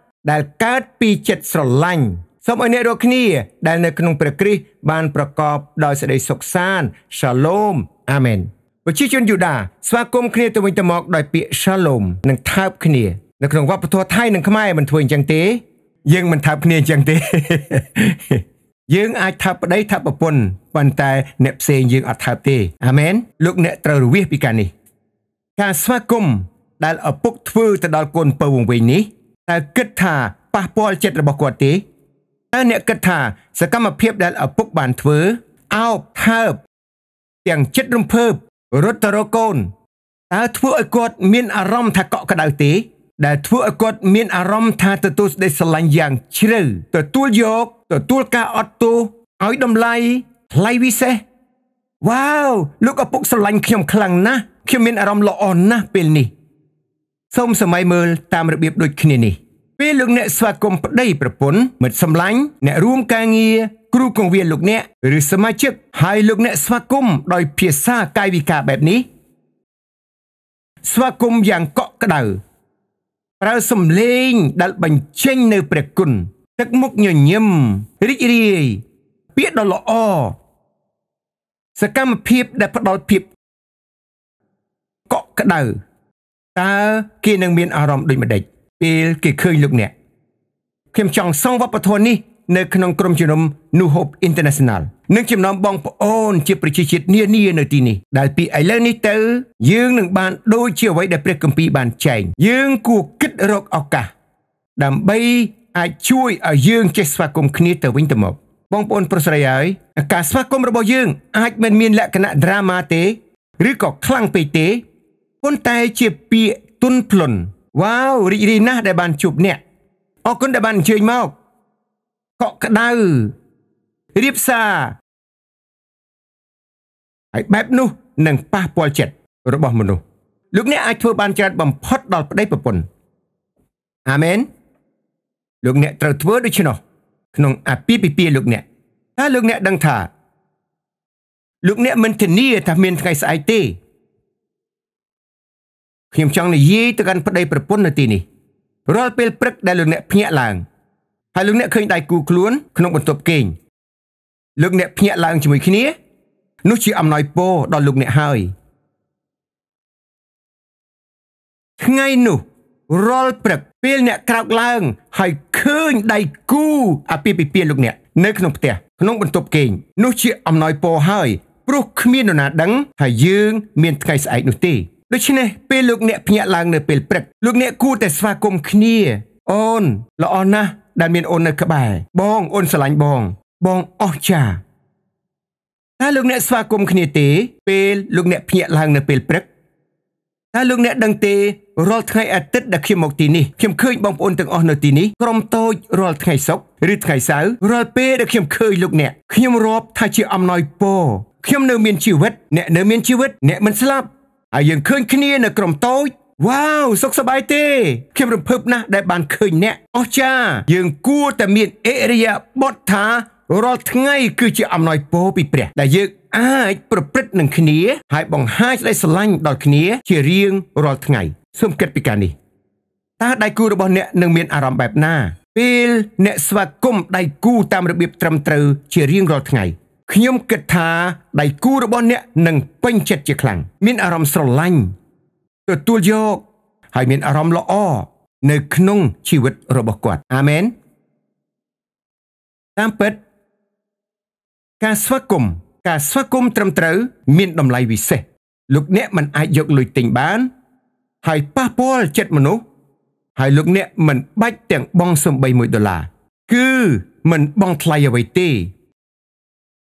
ได้เกิดปีเจ็ดสลังสมอันเนรคณีได้ในขนมประกริบบานประกอบโดยเสด็จสุขสานชาโลมอาเมนวิชิชนยูดาสวกุมคณีตัววันตะมอกโดยเปียชาโลมนังเทิบคณีนักหลวงว่าประตูไทยนังขมายมันทวนจังเตยังมันทับเนียจังเตยังอาจทับได้ทับปนปันแต่เนบเซงยังอาจทับเตอเมนลูกเนตรวิปิการนี่การสวกุมได้เอาปุกฟื้นแต่ดอลกลปวงเวนี้แต่กึศธาปะปอลเจ็ดระบกวดเตแต่เนกึศธาสกัมมาเพียบได้เอาปุกบานฟื้นเอาเทิบอย่างเจ็ดรุ่มเพิ่มรถตรกลแต่ทัวอกดมีนอารมณ์ทะเกาะกระดาษเตได้ทั่วกอดมีอารมณ์ทางตัวได้สลายอย่างเชื่อตัวตัวยกตัวตัวกาออโต้เอาดมไล่ไล่วิเศษว้าวลูกอปุกสลายเขียมคลังนะเขียมมีอารมณ์ละอ่อนนะเป็นนี่ส้มสมัยเมื่อตามระเบียบโดยคณินีเป็นลูกเนสวากรมได้ประพนเหมือนสลายเนร่วมกางเงียครูกงเวียนลูกเนหรือสมาชิกให้ลูกเนสวากรมโดยเพียซ่ากายวิกาแบบนี้สวากรมอย่างเกาะกระดาเราสมเลงดัดบัญเชงในประกุนตักมุกเงี่ยยิ้มริกรีเปียดอลออสกัมเพียบได้พอดอลเพียบเกาะกระดาตาเกี่ยงเมียนอารมณ์โดยมาเด็กเปลี่ยนเกี่ยเคยลูกเนี่ยเข้มช่องส่องวัปทวนนี่ในขนมกรมชนม New Hope International นึกจำนำบองปอนเจียประชิดเนียในที่นี้ได้ปีไอเลนิเตอร์ยืงหนึ่งบานโดยเชื่อไว้ได้เปรียบกับปีบานแจงยืงกูคิดรกเอากะดำใบอาจช่วยเอายืงเจสวากรมคณิตวินตมบบองปอนประสายอาการสวากรมระบบยืงอาจมันมีลักษณะดราม่าเตหรือก็คลั่งไปเตคนตายเจียปีตุนพลนว้าวรีดีนะได้บานจุบเนี่ยออกคนได้บานเชยมากเกาะกระดารีบซาไอ้แบบนู้หนังป้าปอลเจ็ดระบบมนุษย์ลูกเนี่ยไอ้ทัวบานจัดบ่มพอดดอลได้ประปนอาเมนลูกเนี่ยตรวจทัวด้วยชิโนขนมอาปีปีปีลูกเนี่ยถ้าลูกเนี่ยดังถ่าลูกเนี่ยมันถึงนี่ถ้าเมียนไงสายเต้เขียมช่องในยี่ตะกันพอได้ประปนในตีนี่รอลเปลปรึกได้ลูกเนี่ยเพี้ยลางหายลูกเนี่ยเคยได้กูคล้วนขนมบนตบเก่งลูกเนี่ยเพี้ยลางจมูกขี้เนี้ยนุชิอำนอยโปดอนลูกเนี่ยหายไงหนูรอลเปรกเปลี่ยนเนี่ยกราวลางหายเคยได้กูอาเปลี่ยนไปเปลี่ยนลูกเนี่ยเนื้อขนมเตะขนมบนตบเก่งนุชิอำนอยโปหายปลุกมีนนาดังหายยืงเมียนไก่ใส่หนูตีดูชิเน่เปลี่ยนลูกเนี่ยเพี้ยลางเนี่ยเปลี่ยนเปรกลูกเนี่ยกูแต่สวากรมขี้เนี้ยออนละออนนะดันเมียนโอนในกระบายบองโอนสลายบองบองออกจ่าถ้าลูกเนี่ยสวากรมคณิตเปลลูกเนี่ยเพียรลางในเปลเปรก ถ้าลุงเนี่ยดังเตะรอลไทยอาทิตย์ดักเขียมหมกตีนี่เขียมเคยบองปนตึงอ่อนตีนี่กรมโตรอลไทยศกหรือไทยสาวรอลเป้ดักเขียมเคยลุงเนี่ยเขียมรอบไทยชื่ออำนอยโปเขียมเนื้อเมียนชีวิตเนี่ยเนื้อเมียนชีวิตเนี่ยมันสลับไอ้ยังเคยขี้เนี่ยนะกรมโตว้าวสกสบายเตะเขียมรำพึบนะได้บานเคยเนี่ยอ๋อจ้ายังกู้แต่เมียนเอเรียบดท้ารอลไทยคือชื่ออำนอยโปปีเปรแต่ยึกไอ้ประพฤติหนึ่งคณีหายบองห้าได้สลังดอกคณีเชี่ยเรียงรอดไงส้มเกิดปีการนี้ตาได้กู้ระบบเนี่ยหนึ่งเมียนอารมณ์แบบหน้าปีลเนี่ยสวากุมได้กู้ตามระเบียบตรำตรือเชี่ยเรียงรอดไงขยมเกิดทาได้กู้ระบบเนี่ยหนึ่งเป็นเจ็ดเจ็ดครั้งเมียนอารมณ์สลังตัวตัวยกหายเมียนอารมณ์ละอ้อในขนงชีวิตระบบกวดอาเมนตามเปิดการสวากุมการสวากุมตรำเต๋อเมียนดำไลวิเศษลูกเนี่ยมันอายกลุยติงบ้านหายป้าพอลเจ็ดมนุษย์หายลูกเนี่ยมันบัดเตียงบองสมใบมวยดอลลาร์คือมันบองทลายไว้ตี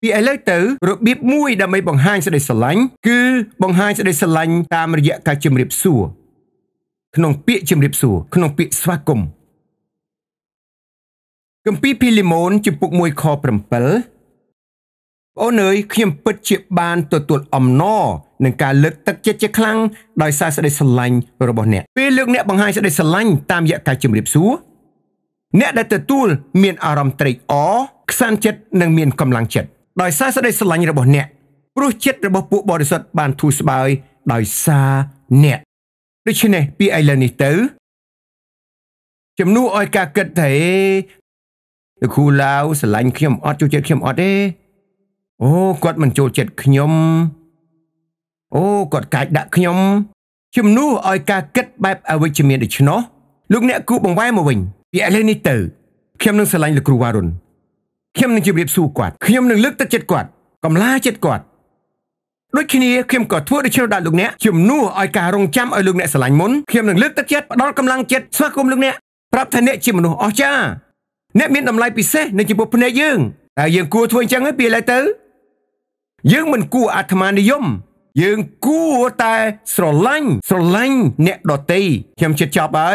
ปีไอเล็กเต๋อรถบีบมุ้ยดำไม่บังหายเสด็จสลังคือบังหายเสด็จสลังตามระยะการจุมเรียบสัวขนมเปี๊ยะจุมเรียบสัวขนมเปี๊ยะสวากมกัมพีพิลิมอนจุปุกมวยคอปรำเปิลโอ้เนยเขียมปิดเจ็บบานตัวตัวอมนอหนึ่งการเลือกตักเจ็ดเจ็ดครั้งโดยซาสได้สลังระบบเนี่ยปีเลือกเนี่ยบางไฮสได้สลังตามยะกายจุ่มเรียบซัวเนี่ยได้ตัวตูลเมียนอารมณ์ตรีอ๋อสั้นเจ็ดหนึ่งเมียนกำลังเจ็ดโดยซาสได้สลังระบบเนี่ยรู้เจ็ดระบบปุบบริสุทธิ์บานทูสบายโดยซาเนี่ยด้วยเช่นนี้ปีไอเลนิเตอร์จำนวนออยกาเกิดเถอะคูลาวสลังเขียมออดจูเจ็ดเขียมออดเอโอ้กอดมันโจเจ็ดขยมโอ้กอดกายดักขยมชิมนู้ออยกาเก็ตแบบเอาไว้ชิมเมียดิชโนลูกเนี่ยกูบังไว้มาวิ่งปีอะไรนี่เต๋อขยมนึงสลายหรือกรูวารุนขยมนึงจีบเรียบสู้กวาดขยมนึงเลือกตะเจ็ดกวาดกำล่าเจ็ดกวาดด้วยขี้นี้ขยมกอดทั่วดิชโนดาลูกเนี่ยชิมนู้ออยการงจำเอาลูกเนี่ยสลายมุนขยมนึงเลือกตะเจ็ดดอกกำลังเจ็ดสวักกุมลูกเนี่ยปรับทันเนี่ยชิมนู้อ๋อจ้าเนี่ยมีนำลายปีเซ่ในจีบบุพเนยยืงแต่ยังกูทวนจังให้ปีอะไรเต๋อยังมันกู้อาธมานิยมยังกู้แต่สโลลังเนี่ยดอตีเขียมเช็ดจับไอ้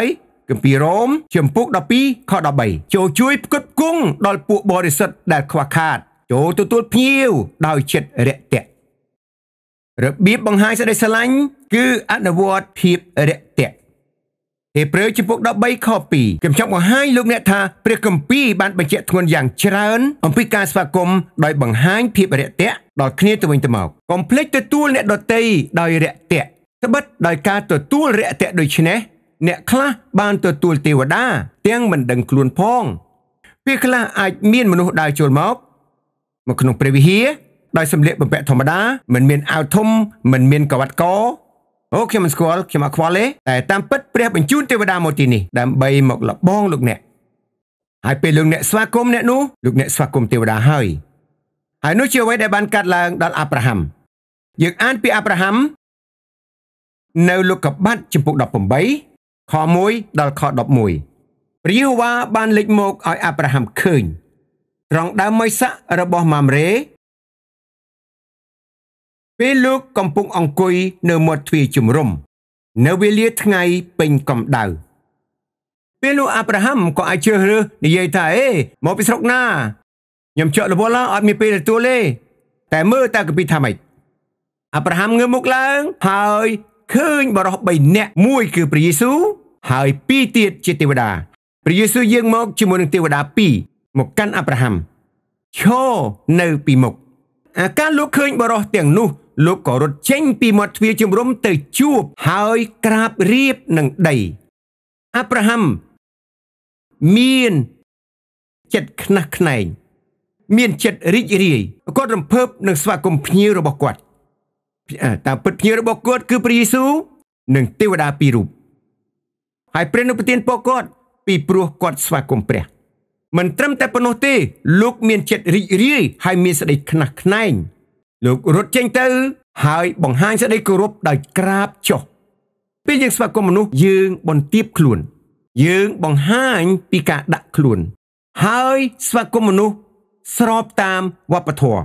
กัมพีรมเขียมปุกดอปีข้อดอใบโจช่วยกุดกุ้งดอลปุบริสุทธิ์แดดขวาขาดโจตัวตัวพิ้วดาวเช็ดเระเตะระเบียบบังหายแสดงสลังคืออันวอดพิบเระเตะเฮเปรย์เขียมปุกดอใบข้อปีเขียมจับว่าให้ลูกเนี่ยท่าเปรียกัมพีบานปัญเจทวนอย่างเจริญอภิการสภากรมโดยบังหายพิบเระเตะดอกคณีตัววินตมอกคอมเพล็กตัวตู้เนี่ยดอกเตยดอยเระเตะสบัดดอยการตัวตู้เระเตะโดยชนะเนี่ยคละบานตัวตู้เทวดาเตียงมันดังกลวนพองพี่คละอาจมีนมนุษย์ได้โจรมอกมันขนมเปรวิเฮียดอยสำเร็จเป็นแปะธรรมดาเหมือนเมียนอ่าวทมเหมือนเมียนกวัดกอโอเคมันสกอลเขียมาควาเลแต่ตามปัดเปรียบเป็นจุนเทวดาโมตินีดำใบหมอกหลับบ้องลูกเนี่ยหายไปลูกเนี่ยสวากมเนี่ยนู้ลูกเนี่ยสวากมเทวดาให้ไอ้นู้เชื่อไว้ได้บานกัดลางดอลอับราฮัมยึกอ่านปีอับราฮัมในลูกกับบ้านจมูกดอกผมใบคอมวยดอลคอดอกมวยปริยว่าบานเล็กโมกไอ้อับราฮัมคืนรองดาวไม่สะระบบมามเร่ปีลูกกำปุงองคุยในหมดทวีจุมรมในเวลีทั้งไงเป็นกำดาวปีลูกอับราฮัมก็ไอเชื่อหรือในยัยไทยมอปิสรกหน้ายำเจาะระบบล่างอดมีปีตัวเล่แต่เมื่อตากระพิธามิอับราฮัมเงือมุกล้างหายคืนบรอบใบเนะมุ้ยคือพระเยซูหายปีเตียดเจติวดาพระเยซูยังมอกจมูกหนึ่งเทวดาปีหมกกันอับราฮัมโชในปีหมกการลุกคืนบรอบเตียงนู่ลุกก่อรถเช่งปีหมดเวียจุมรมเตยจูบหายกราบเรียบหนึ่งใดอับราฮัมมีนเจ็ดขนักไหนเมียนเจ็ดริจรีก็รำเพิบหนึ่งสวากมพีระบกวดตามเปิดพีระบกวดคือพระเยซูหนึ่งเทวดาปีรูป ហើយព្រះនឹងប្រទានពរគាត់ពីព្រោះគាត់ស្វាគមន៍ព្រះមិនត្រឹមតែប៉ុណ្ណោះទេលោកមានចិត្តរីករាយហើយមានសេចក្តីខ្នះខ្នែងលោករត់ចេញទៅហើយបង្ហាញសេចក្តីគោរពដោយក្រាបចុះពេលយើងស្វាគមន៍មនុស្សយើងបន្ទាបខ្លួនយើងបង្ហាញពីការដាក់ខ្លួនហើយស្វាគមន៍មនុស្សស្របតាមវប្បធម៌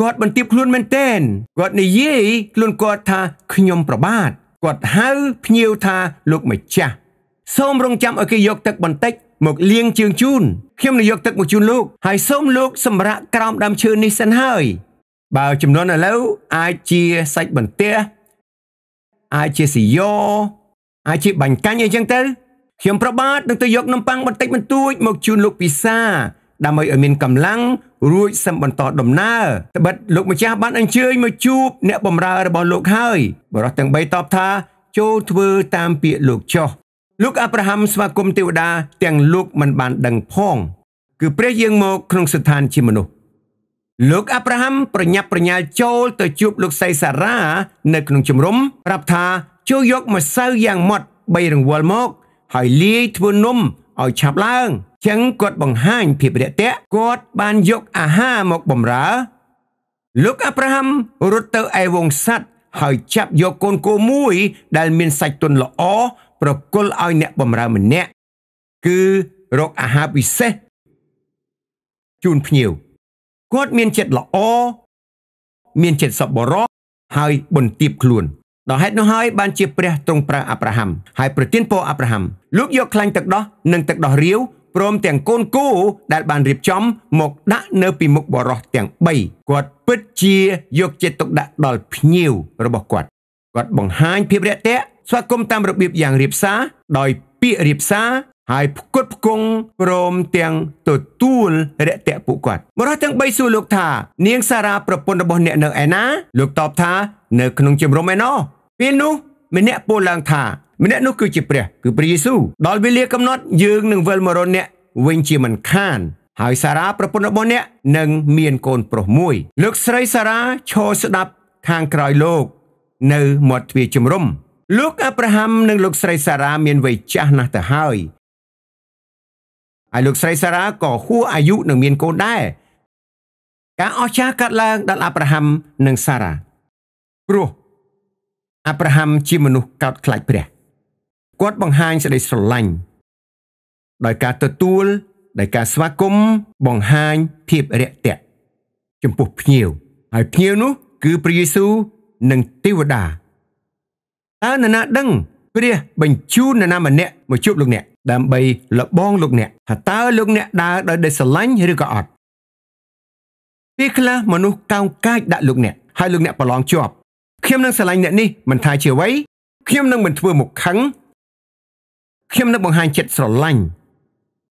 គាត់បន្ទាបខ្លួនមែនទែនគាត់និយាយខ្លួនគាត់ថាខ្ញុំប្របាទគាត់ហៅភ្ញៀវថាលោកម្ចាស់សូមរងចាំឲ្យគេយកទឹកបន្តិចមកលាងជើងជូនខ្ញុំនឹងយកទឹកមកជូនលោកហើយសូមលោកសម្រាកក្រោមដើមឈើនេះសិនហើយបើចំនួនឥឡូវអាចជាសាច់បន្ទះអាចជាស៊ីយ៉អាចជាបាញ់កាញ់អីចឹងទៅខ្ញុំប្របាទនឹងទៅយកនំប៉័ងបន្តិចបន្តួចមកជូនលោកពិសាដើម្បីឲ្យមានកម្លាំងរួចសឹមបន្តដំណើរត្បិតលោកម្ចាស់បានអញ្ជើញមកជួបអ្នកបម្រើរបស់លោកហើយបរិសទាំង3តបថាចូលធ្វើតាមពាក្យលោកចុះលោកអាប់រ៉ាហាំស្វាគមន៍ទេវតាទាំងលោកមិនបានដឹងផងគឺព្រះយាងមកក្នុងស្ថានជាមនុស្សលោកអាប់រ៉ាហាំប្រញាប់ប្រញាល់ចូលទៅជួបលោកសៃសារ៉ានៅក្នុងជំរំប្រាប់ថាចូលយកម្សៅយ៉ាងម៉ត់3រង្វល់មកហើយលាយធ្វើនំឲ្យឆាប់ឡើងចឹងគាត់បង្ហាញភាពរាក់ទាក់គាត់បានយកអាហារមកបម្រើលោកអាប់រ៉ាហាំរត់ទៅឯវងសត្វហើយចាប់យកកូនគោមួយដែលមានសាច់ទន់ល្អប្រគល់ឲ្យអ្នកបម្រើម្នាក់គឺរកអាហារពិសេសជូនភ្ញៀវគាត់មានចិត្តល្អមានចិត្តសប្បុរសហើយបន្ទាបខ្លួនដល់ហេតុនោះហើយបានជាព្រះទ្រង់ប្រើអាប់រ៉ាហាំហើយប្រទានពរអាប់រ៉ាហាំលោកយកខ្លាញ់ទឹកដោះនិងទឹកដោះរាវព្រមទាំងកូនគោដែលបានរៀបចំមកដាក់នៅពីមុខបុរសទាំង3គាត់ពិតជាយកចិត្តទុកដាក់ដល់ភ្ញៀវរបស់គាត់បង្ហាញភាពរាក់ទាក់ស្វាគមន៍តាមរបៀបយ៉ាងរាបសារដោយពាក្យរាបសារហើយផ្គត់ផ្គង់ព្រមទាំងទទួលរាក់ទាក់ពួកគាត់បុរសទាំង3សួរលោកថានាងសារ៉ាប្រពន្ធរបស់អ្នកនៅឯណាលោកតបថានៅក្នុងជំរំឯណោះពេលនោះម្នាក់ពោលឡើងថាម្នាក់នោះគឺជាព្រះគឺព្រះយេស៊ូវដល់វេលាកំណត់យើងនឹងវិលមករកអ្នកវិញជាមិនខានហើយសារ៉ាប្រពន្ធរបស់អ្នកនឹងមានកូនប្រុសមួយលោកស្រីសារ៉ាឈរស្ដាប់ខាងក្រោយលោកនៅមាត់ទ្វារជំរំលោកអាប់រ៉ាហាំនិងលោកស្រីសារ៉ាមានវ័យចាស់ណាស់ទៅហើយហើយលោកស្រីសារ៉ាក៏ហួសអាយុនិងមានកូនដែរការអស្ចារ្យកើតឡើងដល់អាប់រ៉ាហាំនិងសារ៉ាព្រោះអាប់រ៉ាហាំជាមនុស្សកោតខ្លាចព្រះគាត់បង្ហាញសេចក្តីស្រឡាញ់ដោយការទទួលដោយការស្វាគមន៍បង្ហាញភាពរាក់ទាក់ចំពោះភ្ញៀវហើយភ្ញៀវនោះគឺព្រះយេស៊ូវនិងទេវតាតើនរណាដឹងព្រះបញ្ជូននរណាម្នាក់មកជួបលោកអ្នកដើម្បីលបងលោកអ្នកថាតើលោកអ្នកដើរដោយស្រឡាញ់ឬក៏អត់ពេលខ្លះមនុស្សកោងកាចដាក់លោកអ្នកហើយលោកអ្នកប្រឡងជាប់ខ្ញុំនឹងស្រឡាញ់អ្នកនេះមិនថាជាអ្វីខ្ញុំនឹងមិនធ្វើមកខឹងខ្ញុំនឹងបង្ហាញចិត្តស្រឡាញ់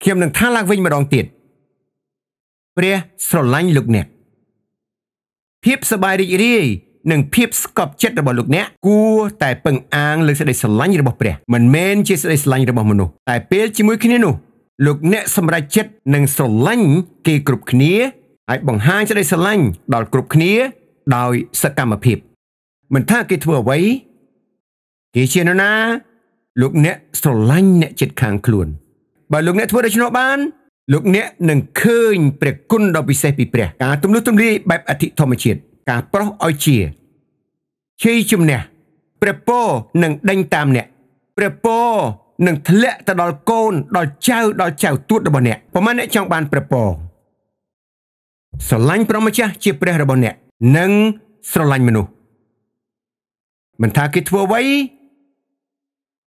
ខ្ញុំនឹងថាឡើងវិញម្ដងទៀតព្រះស្រឡាញ់លោកអ្នកភាពសប្បាយរីករាយនិងភាពស្កប់ចិត្តរបស់លោកអ្នកគួរតែពឹងអាងលើសេចក្តីស្រឡាញ់របស់ព្រះមិនមែនជាសេចក្តីស្រឡាញ់របស់មនុស្សតែពេលជាមួយគ្នានោះលោកអ្នកសម្រេចចិត្តនិងស្រឡាញ់គេគ្រប់គ្នាហើយបង្ហាញសេចក្តីស្រឡាញ់ដល់គ្រប់គ្នាដោយសកម្មភាពមិនថាគេធ្វើអ្វីគេជានរណាលោកអ្នកស្រឡាញ់អ្នកជិតខាងខ្លួនបើលោកអ្នកធ្វើដូច្នោះបានលោកអ្នកនឹងឃើញព្រះគុណដ៏ពិសេសពីព្រះការទំនុះទំលាយបែបអធិធម្មជាតិការប្រោសឲ្យជាជ័យជំនះព្រះពរនឹងដេញតាមអ្នកព្រះពរ នឹង ធ្លាក់ ទៅ ដល់ កូន ដល់ ចៅ ដល់ ចៅ ទួត របស់ អ្នក ប្រមាណ អ្នក ចង់ បាន ព្រះ ពរ ស្រឡាញ់ ព្រះ ម្ចាស់ ជា ព្រះ របស់ អ្នក និង ស្រឡាញ់ មនុស្ស មិន ថា គេ ធ្វើ អ្វី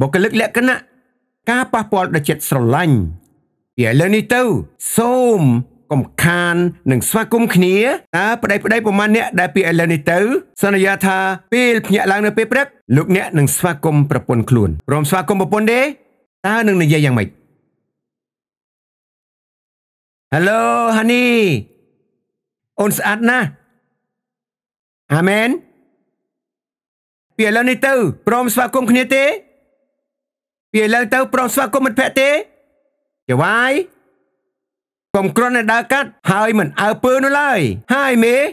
បុគ្គលិក លក្ខណៈ ការ ប៉ះពាល់ ដល់ ចិត្ត ស្រឡាញ់ ឥឡូវ នេះ ទៅ សូម កំខាន និង ស្វាគមន៍ គ្នា តើ ប្តី ប្រមាណ អ្នក ដែល ពី ឥឡូវ នេះ ទៅ សន្យា ថា ពេល ភ្ញាក់ ឡើង នៅ ពេល ព្រឹក លោក អ្នក នឹង ស្វាគមន៍ ប្រពន្ធ ខ្លួន ព្រម ស្វាគមន៍ ប្រពន្ធ ទេ តើ នឹង និយាយ យ៉ាង ម៉េច Hello honey អូន ស្អាត ណាស់ Amen ពី ឥឡូវ នេះ ទៅ ព្រម ស្វាគមន៍ គ្នា ទេ ពី ឥឡូវ ទៅ ព្រម ស្វាគមន៍ មិត្តភក្តិ ទេ Jawai กมกรอนดากัดហើយមិនអើពើនោះឡើយ ហើយទំនា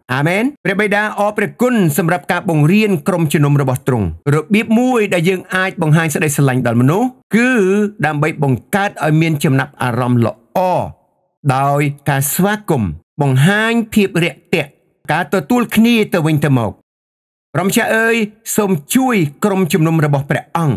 យក្រុមជំនុំរបស់ព្រះអង្គ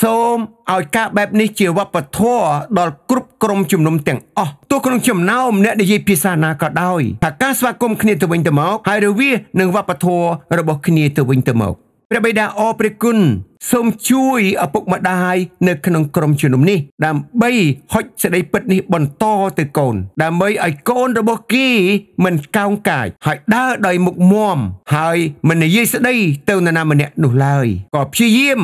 សូមឲ្យការបែបនេះជាវប្បធម៌ដល់គ្រប់ក្រុមជំនុំទាំងអស់ទោះក្នុងចំណោមអ្នកនិយាយភាសាណាក៏ដោយថាការស្វាគមន៍គ្នាទៅវិញទៅមកហើយរវាងនឹងវប្បធម៌របស់គ្នាទៅវិញទៅមកព្រះបិតាអរព្រះគុណសូមជួយឪពុកម្ដាយនៅក្នុងក្រុមជំនុំនេះដើម្បីហុចសេចក្តីពិតនេះបន្តទៅកូនដើម្បីឲ្យកូនរបស់គេមិនកោងកាចហើយដើរដោយមុខមាំហើយមិននិយាយស្ដីទៅនរណាម្នាក់នោះឡើយក៏ព្យាយាម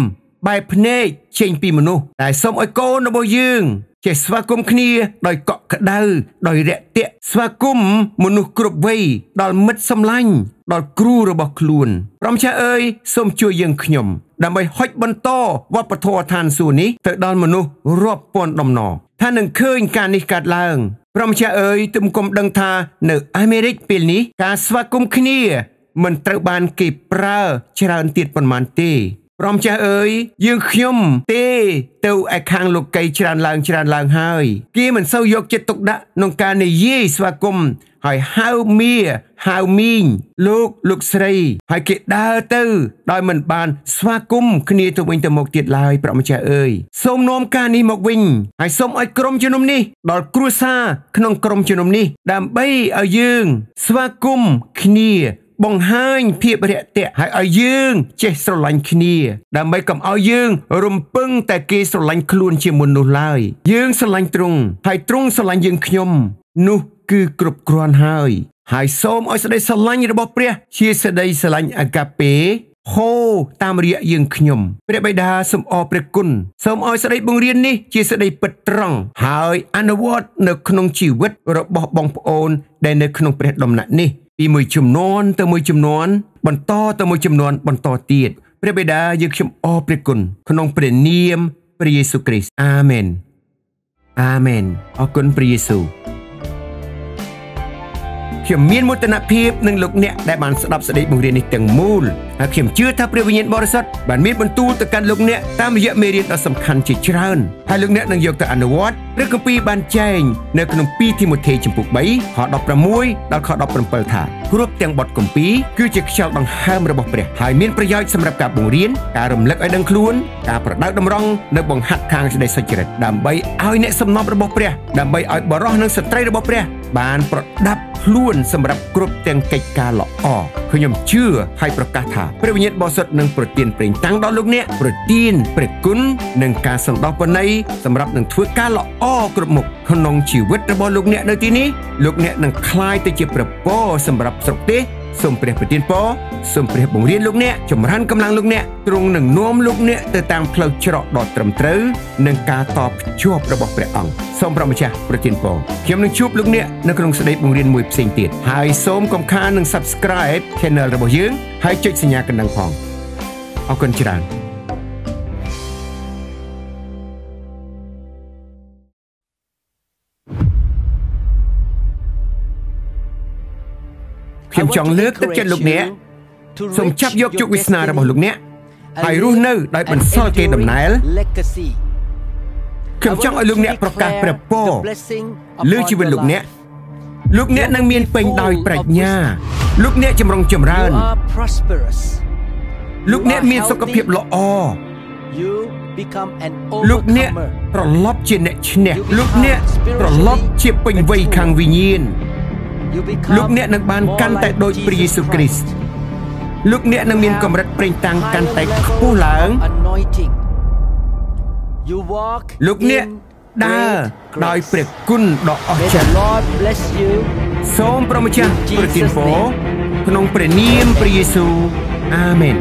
បែបភ្នែកចេញពីមនុស្សតែសូមឲ្យកូនរបស់យើងចេះស្វាគមន៍គ្នាដោយកក់ក្ដៅដោយរាក់ទាក់ស្វាគមន៍មនុស្សគ្រប់វ័យដល់មិត្តសម្លាញ់ដល់គ្រូរបស់ខ្លួន ព្រមចាស់អើយយើងខ្ញុំទេទៅឯខាងលោកីច្រើនឡើងហើយគេមិនសូវយកចិត្តទុកដាក់ក្នុងការនិយាយស្វាគមន៍ហើយហៅមីហៅមីងលោកលោកស្រីហើយគេដើរទៅដោយមិនបានស្វាគមន៍គ្នាទៅវិញទៅមកទៀតឡើយព្រះម្ចាស់អើយសូមនាំការនេះមកវិញហើយសូមឲ្យក្រុមជំនុំនេះដល់គ្រួសារក្នុងក្រុមជំនុំនេះដើម្បីឲ្យយើងស្វាគមន៍គ្នា បង្ហាញភាពរយៈទេឲ្យយើងចេះស្រឡាញ់គ្នាដើម្បីកុំឲ្យយើងរំពឹងតែគេស្រឡាញ់ខ្លួនជាមនុស្សឡើយយើងស្រឡាញ់ទ្រង់ហើយទ្រង់ស្រឡាញ់យើងខ្ញុំនោះគឺគ្រប់គ្រាន់ហើយហើយសូមឲ្យសេចក្ដីស្រឡាញ់របស់ព្រះជាសេចក្ដីស្រឡាញ់អាកាពេ ហោតាមរយៈយើងខ្ញុំព្រះបិតាសូមឲ្យសេចក្ដីបង្រៀននេះជាសេចក្ដីពិតត្រង់ហើយអនុវត្តនៅក្នុងជីវិតរបស់បងប្អូនដែលនៅក្នុងព្រះដំណាក់នេះ ពីមួយចំនួនទៅមួយចំនួនបន្តទៀតព្រះបិតាយើងខ្ញុំអរព្រះគុណក្នុងព្រះនាមព្រះយេស៊ូវគ្រីស្ទអាមែនអាមែនអរគុណព្រះយេស៊ូវ ខ្ញុំមានមោទនភាពនឹងលោកអ្នកដែលបានស្ដាប់សេចក្ដីបង្រៀននេះទាំងមូលហើយខ្ញុំជឿថាព្រះវិញ្ញាណបរិសុទ្ធបានមានបន្ទូលទៅកាន់លោកអ្នកតាមរយៈមេរៀនដ៏សំខាន់ជាច្រើនហើយលោកអ្នកនឹងយកទៅអនុវត្តព្រះគម្ពីរបានចែងនៅក្នុង2ទីម៉ូថេចំពុក3ខ16ដល់ខ17ថាគ្រប់ទាំងបទគម្ពីរគឺជាខ្យល់ដង្ហើមរបស់ព្រះហើយមានប្រយោជន៍សម្រាប់ការបង្រៀនការរំលឹកឲ្យដឹងខ្លួនការប្រដៅតម្រង់នៅបង្ហាត់ខាងសេចក្ដីសុចរិតដើម្បីឲ្យអ្នកសំណប់របស់ព្រះដើម្បីឲ្យបរិសុទ្ធនិងស្ត្រីរបស់ព្រះបានប្រដាប់ខ្លួនសម្រាប់គ្រប់ទាំងកិច្ចការល្អខ្ញុំជឿហើយប្រកាសថាព្រះវិញ្ញាណបរិសុទ្ធនឹងប្រទានព្រេងតាំងដល់លោកអ្នកប្រទានព្រះគុណនិងការសន្តោសពណ៌សម្រាប់នឹងធ្វើការល្អគ្រប់មុខក្នុងជីវិតរបស់លោកអ្នកនៅទីនេះលោកអ្នកនឹងក្លាយទៅជាព្រះពរសម្រាប់ស្រុកទេសសូមព្រះប្រទានពរសូមព្រះបង្រៀនលោកអ្នកចម្រើនកម្លាំងលោកអ្នកទ្រង់នឹងនាំលោកអ្នកទៅតាមផ្លូវច្រកដ៏ត្រឹមត្រូវនិងការតភ្ជាប់របស់ព្រះអង្គសូមព្រះម្ចាស់ប្រទានពរខ្ញុំនឹងជួបលោកអ្នកនៅក្នុងសេចក្តីបង្រៀនមួយផ្សេងទៀតហើយសូមកុំខាននឹង Subscribe Channel របស់យើងហើយចុចសញ្ញាកណ្ដឹងផងអរគុណច្រើនខ្ញុំចង់លើកទឹកចិត្តលោកអ្នកសូមចាប់យកជោគវាសនារបស់លោកអ្នកហើយរស់នៅដោយបន្សល់កេរដំណែលខ្ញុំចង់ឲ្យលោកអ្នកប្រកាសព្រះពរលើជីវិតលោកអ្នកនឹងមានពេញដោយប្រាជ្ញាលោកអ្នកចម្រុងចម្រើនលោកអ្នកមានសុខភាពល្អលោកអ្នកត្រឡប់ជាអ្នកឈ្នះលោកអ្នកត្រឡប់ជាពេញវ័យខាងវិញ្ញាណលោកអ្នកនឹងបានកាន់តែដូចព្រះយេស៊ូវគ្រីស្ទលោកអ្នកនឹងមានកម្រិតប្រេងតាំងកាន់តែខ្ពស់ឡើងលោកអ្នកដើរដោយព្រះគុណដ៏អស្ចារ្យសូមព្រះម្ចាស់ប្រទានពរក្នុងព្រះនាមព្រះយេស៊ូវអាមែន